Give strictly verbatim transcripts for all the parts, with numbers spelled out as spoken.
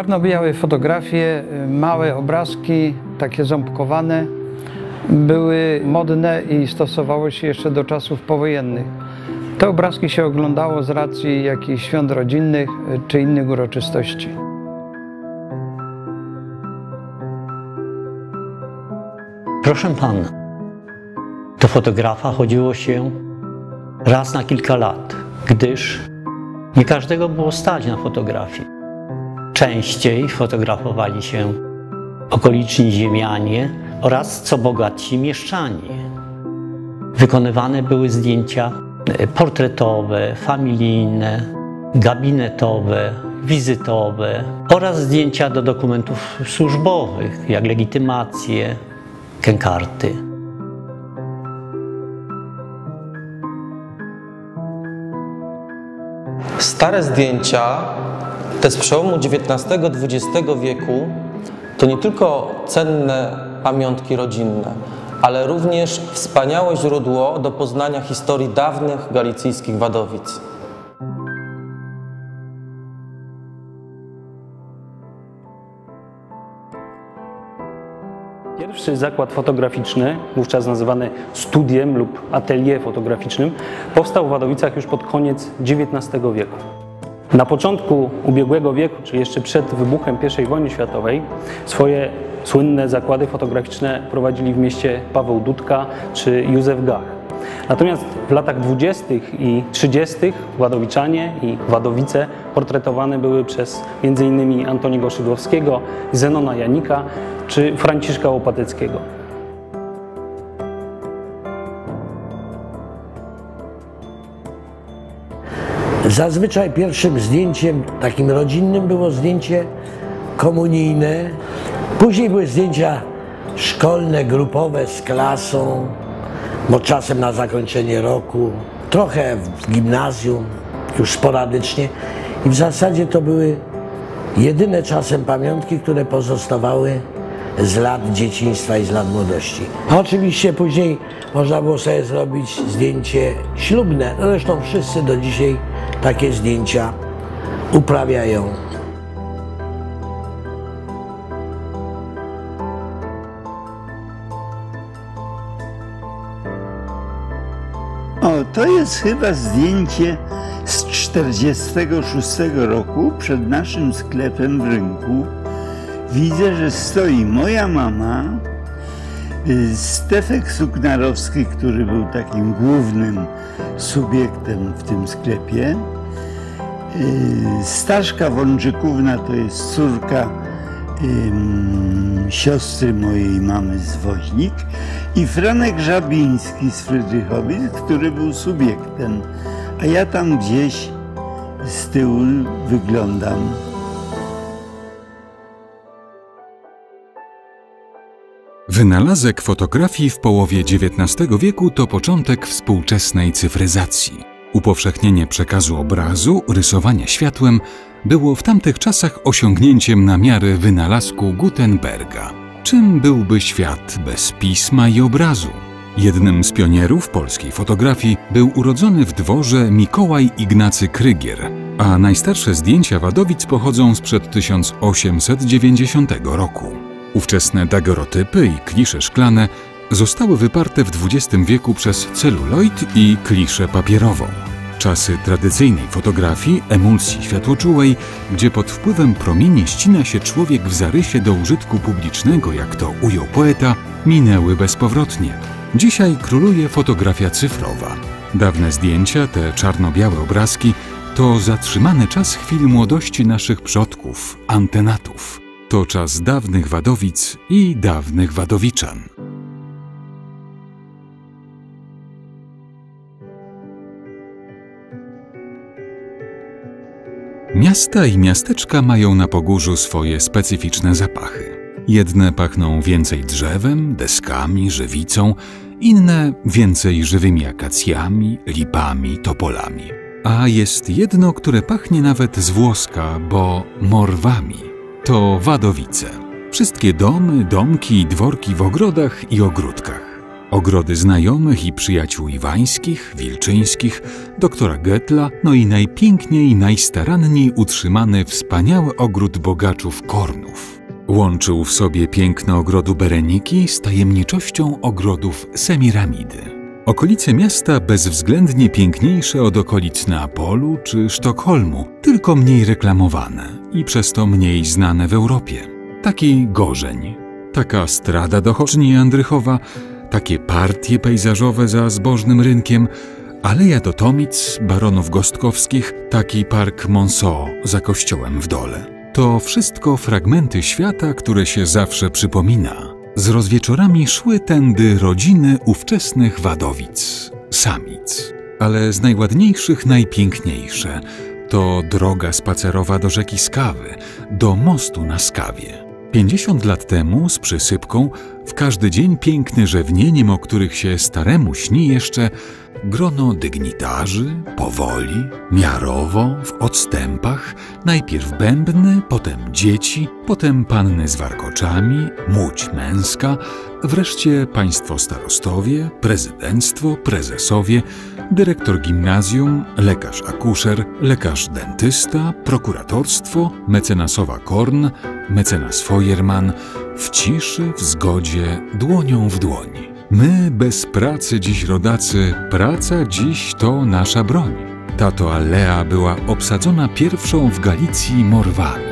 Czarno-białe fotografie, małe obrazki, takie ząbkowane, były modne i stosowały się jeszcze do czasów powojennych. Te obrazki się oglądało z racji jakichś świąt rodzinnych czy innych uroczystości. Proszę pana, do fotografa chodziło się raz na kilka lat, gdyż nie każdego było stać na fotografii. Częściej fotografowali się okoliczni ziemianie oraz co bogatsi mieszczanie. Wykonywane były zdjęcia portretowe, familijne, gabinetowe, wizytowe oraz zdjęcia do dokumentów służbowych, jak legitymacje, kękarty. Stare zdjęcia, te z przełomu dziewiętnastego do dwudziestego wieku, to nie tylko cenne pamiątki rodzinne, ale również wspaniałe źródło do poznania historii dawnych galicyjskich Wadowic. Pierwszy zakład fotograficzny, wówczas nazywany studiem lub atelier fotograficznym, powstał w Wadowicach już pod koniec dziewiętnastego wieku. Na początku ubiegłego wieku, czyli jeszcze przed wybuchem pierwszej wojny światowej, swoje słynne zakłady fotograficzne prowadzili w mieście Paweł Dudka czy Józef Gach. Natomiast w latach dwudziestych i trzydziestych Wadowiczanie i Wadowice portretowane były przez między innymi Antoniego Szydłowskiego, Zenona Janika czy Franciszka Łopateckiego. Zazwyczaj pierwszym zdjęciem takim rodzinnym było zdjęcie komunijne. Później były zdjęcia szkolne, grupowe, z klasą, bo czasem na zakończenie roku, trochę w gimnazjum, już sporadycznie. I w zasadzie to były jedyne czasem pamiątki, które pozostawały z lat dzieciństwa i z lat młodości. A oczywiście później można było sobie zrobić zdjęcie ślubne. Zresztą wszyscy do dzisiaj takie zdjęcia uprawiają. To jest chyba zdjęcie z czterdziestego szóstego roku przed naszym sklepem w rynku. Widzę, że stoi moja mama, Stefek Suknarowski, który był takim głównym subiektem w tym sklepie. Staszka Wążykówna to jest córka siostry mojej mamy z Woźnik i Franek Żabiński z Frydrychowic, który był subiektem, a ja tam gdzieś z tyłu wyglądam. Wynalazek fotografii w połowie dziewiętnastego wieku to początek współczesnej cyfryzacji. Upowszechnienie przekazu obrazu, rysowania światłem było w tamtych czasach osiągnięciem na miarę wynalazku Gutenberga. Czym byłby świat bez pisma i obrazu? Jednym z pionierów polskiej fotografii był urodzony w dworze Mikołaj Ignacy Krygier, a najstarsze zdjęcia Wadowic pochodzą sprzed tysiąc osiemset dziewięćdziesiątego roku. Ówczesne dagerotypy i klisze szklane zostały wyparte w dwudziestym wieku przez celuloid i kliszę papierową. Czasy tradycyjnej fotografii, emulsji światłoczułej, gdzie pod wpływem promieni ścina się człowiek w zarysie do użytku publicznego, jak to ujął poeta, minęły bezpowrotnie. Dzisiaj króluje fotografia cyfrowa. Dawne zdjęcia, te czarno-białe obrazki, to zatrzymany czas chwil młodości naszych przodków, antenatów. To czas dawnych Wadowic i dawnych Wadowiczan. Miasta i miasteczka mają na Pogórzu swoje specyficzne zapachy. Jedne pachną więcej drzewem, deskami, żywicą, inne więcej żywymi akacjami, lipami, topolami. A jest jedno, które pachnie nawet z włoska, bo morwami. To Wadowice. Wszystkie domy, domki i dworki w ogrodach i ogródkach. Ogrody znajomych i przyjaciół Iwańskich, Wilczyńskich, doktora Getla, no i najpiękniej i najstaranniej utrzymany wspaniały ogród bogaczów Kornów. Łączył w sobie piękno ogrodu Bereniki z tajemniczością ogrodów Semiramidy. Okolice miasta bezwzględnie piękniejsze od okolic Neapolu czy Sztokholmu, tylko mniej reklamowane i przez to mniej znane w Europie. Taki Gorzeń, taka strada do Choczni i Andrychowa, takie partie pejzażowe za zbożnym rynkiem, aleja do Tomic, Baronów Gostkowskich, taki Park Monceau za kościołem w dole. To wszystko fragmenty świata, które się zawsze przypomina. Z rozwieczorami szły tędy rodziny ówczesnych Wadowic, Samic. Ale z najładniejszych najpiękniejsze to droga spacerowa do rzeki Skawy, do mostu na Skawie. pięćdziesiąt lat temu z przysypką, w każdy dzień piękny rzewnieniem, o których się staremu śni jeszcze, grono dygnitarzy, powoli, miarowo, w odstępach, najpierw bębny, potem dzieci, potem panny z warkoczami, młódź męska, wreszcie państwo starostowie, prezydenctwo, prezesowie, dyrektor gimnazjum, lekarz-akuszer, lekarz-dentysta, prokuratorstwo, mecenasowa Korn, mecenas Feuermann, w ciszy, w zgodzie, dłonią w dłoni. My bez pracy dziś rodacy, praca dziś to nasza broń. Ta to alea była obsadzona pierwszą w Galicji morwami.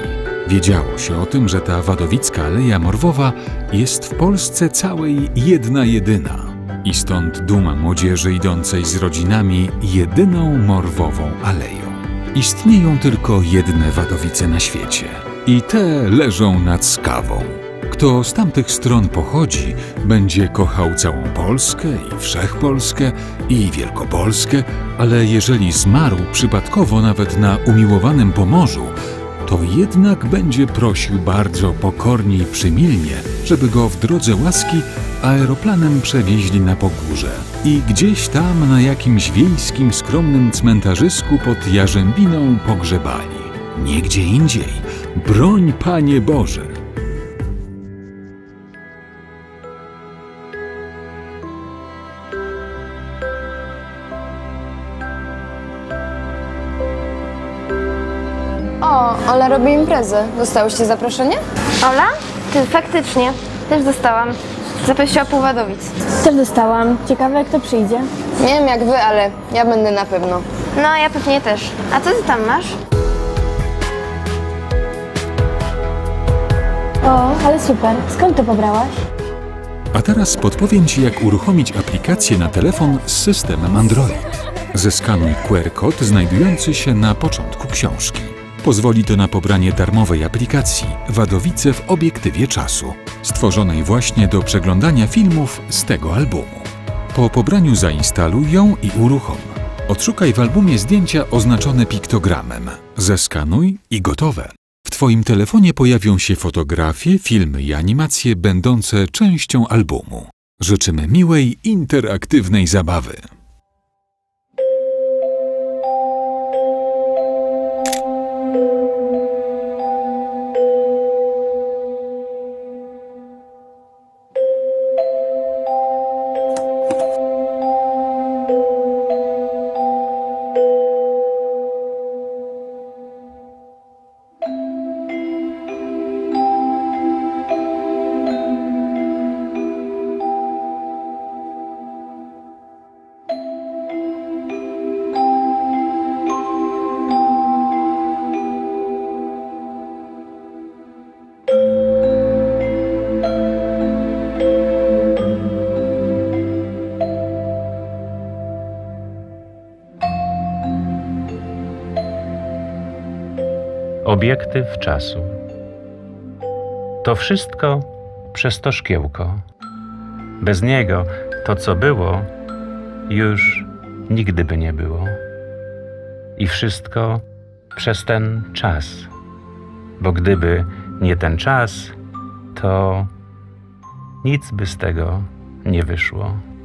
Wiedziało się o tym, że ta wadowicka aleja morwowa jest w Polsce całej jedna jedyna. I stąd duma młodzieży idącej z rodzinami jedyną morwową aleją. Istnieją tylko jedne wadowice na świecie. I te leżą nad Skawą. Kto z tamtych stron pochodzi, będzie kochał całą Polskę i Wszechpolskę i Wielkopolskę, ale jeżeli zmarł przypadkowo nawet na umiłowanym Pomorzu, to jednak będzie prosił bardzo pokornie i przymilnie, żeby go w drodze łaski aeroplanem przewieźli na Pogórze i gdzieś tam na jakimś wiejskim skromnym cmentarzysku pod Jarzębiną pogrzebali. Nie gdzie indziej. Broń Panie Boże! Ola robi imprezę. Dostałyście zaproszenie? Ola? Ty, faktycznie. Też dostałam. Zaprosiła pół Wadowic. Też dostałam. Ciekawe, jak to przyjdzie. Nie wiem jak wy, ale ja będę na pewno. No, ja pewnie też. A co ty tam masz? O, ale super. Skąd to pobrałaś? A teraz podpowiem ci, jak uruchomić aplikację na telefon z systemem Android. Zeskanuj Q R kod znajdujący się na początku książki. Pozwoli to na pobranie darmowej aplikacji Wadowice w obiektywie czasu, stworzonej właśnie do przeglądania filmów z tego albumu. Po pobraniu zainstaluj ją i uruchom. Odszukaj w albumie zdjęcia oznaczone piktogramem. Zeskanuj i gotowe. W Twoim telefonie pojawią się fotografie, filmy i animacje będące częścią albumu. Życzymy miłej, interaktywnej zabawy. Obiektyw czasu. To wszystko przez to szkiełko. Bez niego to, co było, już nigdy by nie było. I wszystko przez ten czas. Bo gdyby nie ten czas, to nic by z tego nie wyszło.